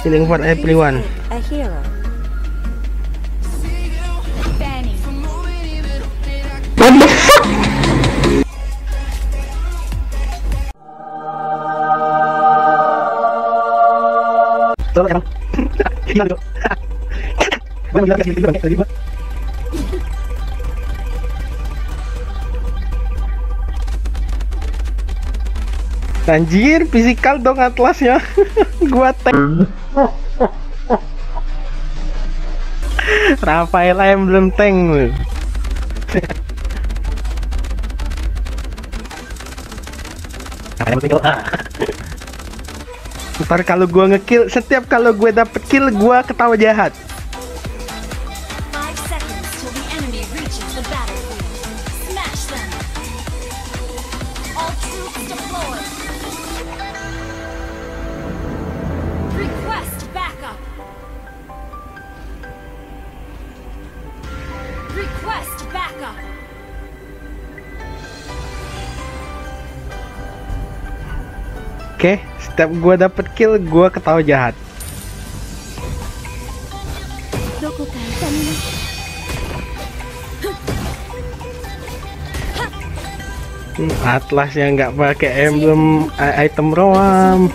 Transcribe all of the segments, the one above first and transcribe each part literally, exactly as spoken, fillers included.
Feeling for everyone. A hero. Banning. What the fuck? Tolong ya. Anjir, fisikal dong atlasnya. Gua tek. Rafael ayam belum tank. Ntar kalau gua ngekill, setiap kalau gue dapet kill gua ketawa jahat. Request backup. Oke, okay, setiap gua dapet kill, gua ketawa jahat. Hmm, atlasnya nggak pakai emblem item roam.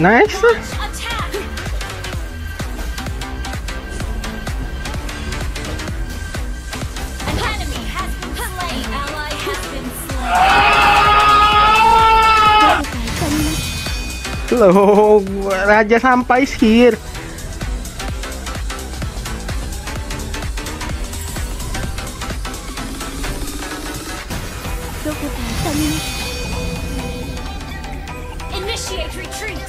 Nice. Loh, Raja sampai sihir. Initiate retreat.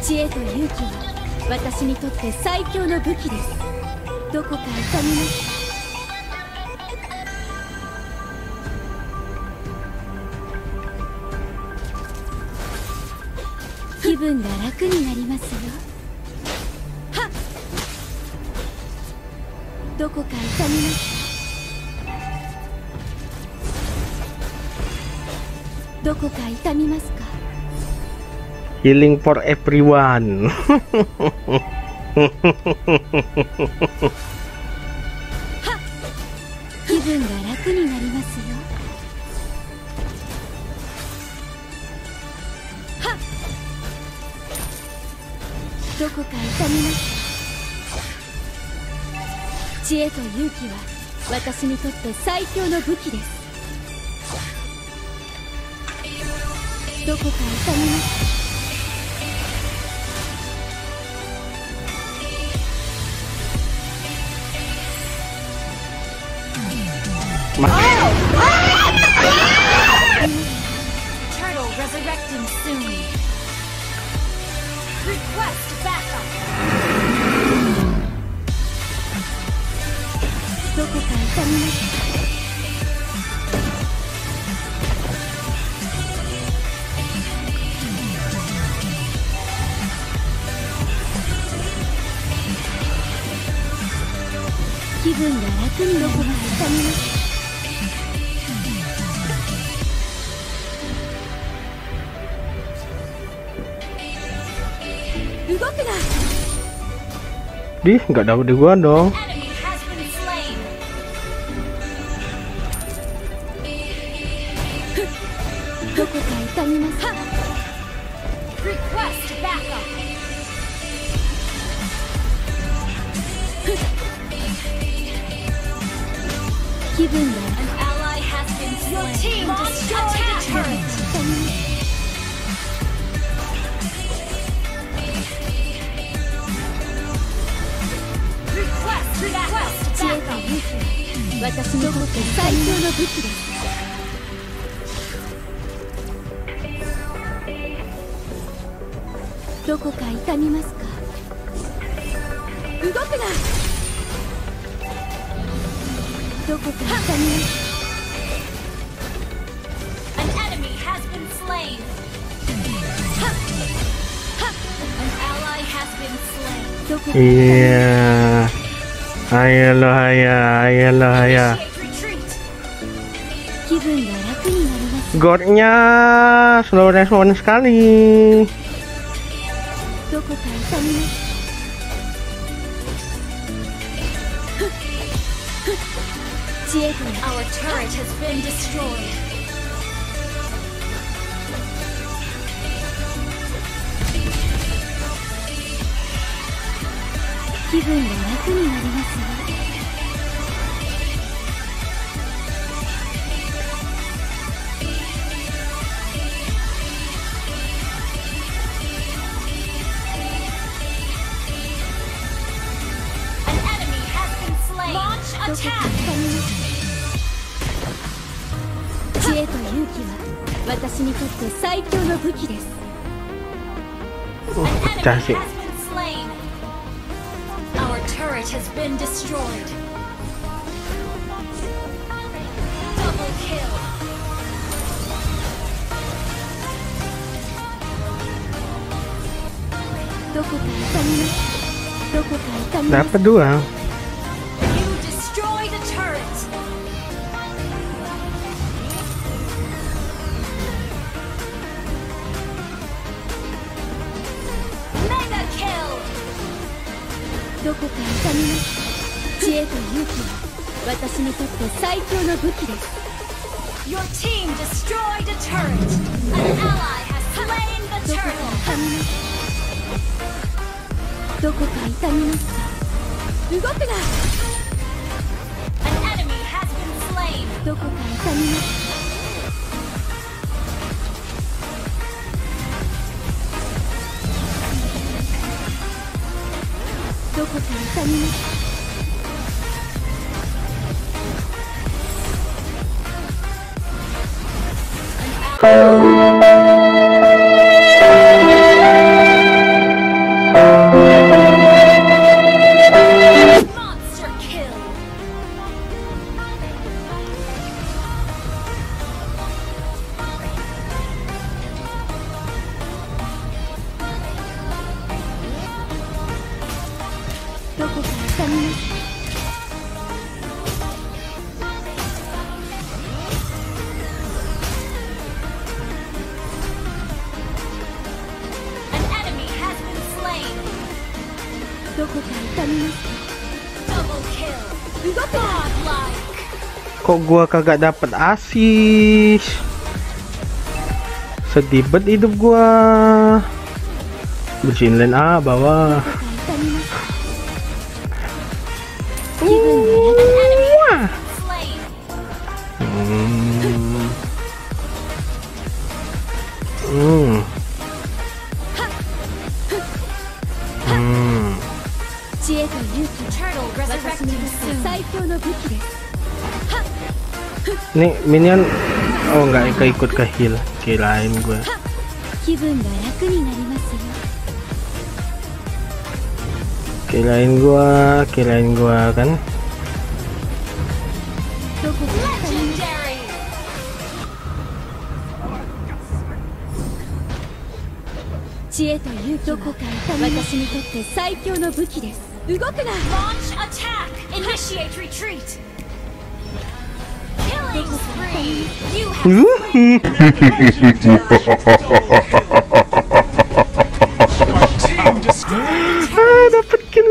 Chie to yuki wa watashi ni totte saikyou no buki desu. Doko ka itami. Healing for everyone. Turtle resurrecting soon. Request backup. Dih, nggak dapat di gua dong. given them. An ally has been slain. Your team destroyed the turret. Request backup. Backup. Watashi no goto saito no buki desu. Doko ka itamimasu ka? Udoku na! どこか痛みます。 An enemy has been slain. An ally has been slain. Yeah. Ay, lo, ay, ay, lo, ay. Godnya slow respon sekali. どこか痛みます。 Our turret has been destroyed. An enemy has been slain. Launch attack. 知恵と勇気は私にとって最強の武器です。だし。Our turret has been destroyed. Double kill. Doko ka itamimasu. Doko ka itamimasu. Dapat dua. Your team destroyed a turret. An ally has slain the turtle. An enemy has been slain. Doko Kok gua kagak dapat asis, sedih bet hidup gua. Bersihin lane A bawah. Hmm. Hmm. Hmm. Nih minion, oh nggak keikut ke heal, kirain gue. Kirain gue, kirain gue kan. Launch attack, initiate retreat. You dapat kill.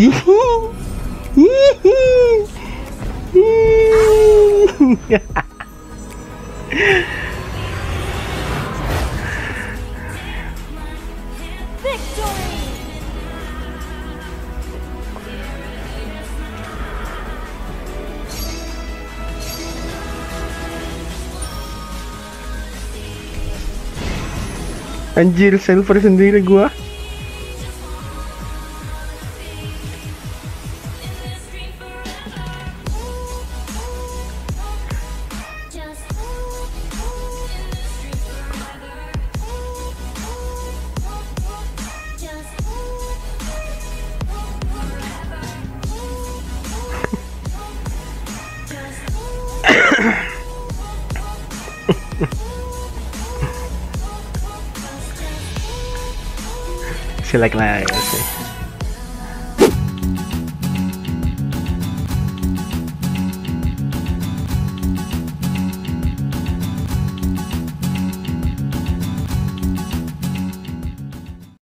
Victory. Anjir, silver sendiri gua. Se la clave, sí.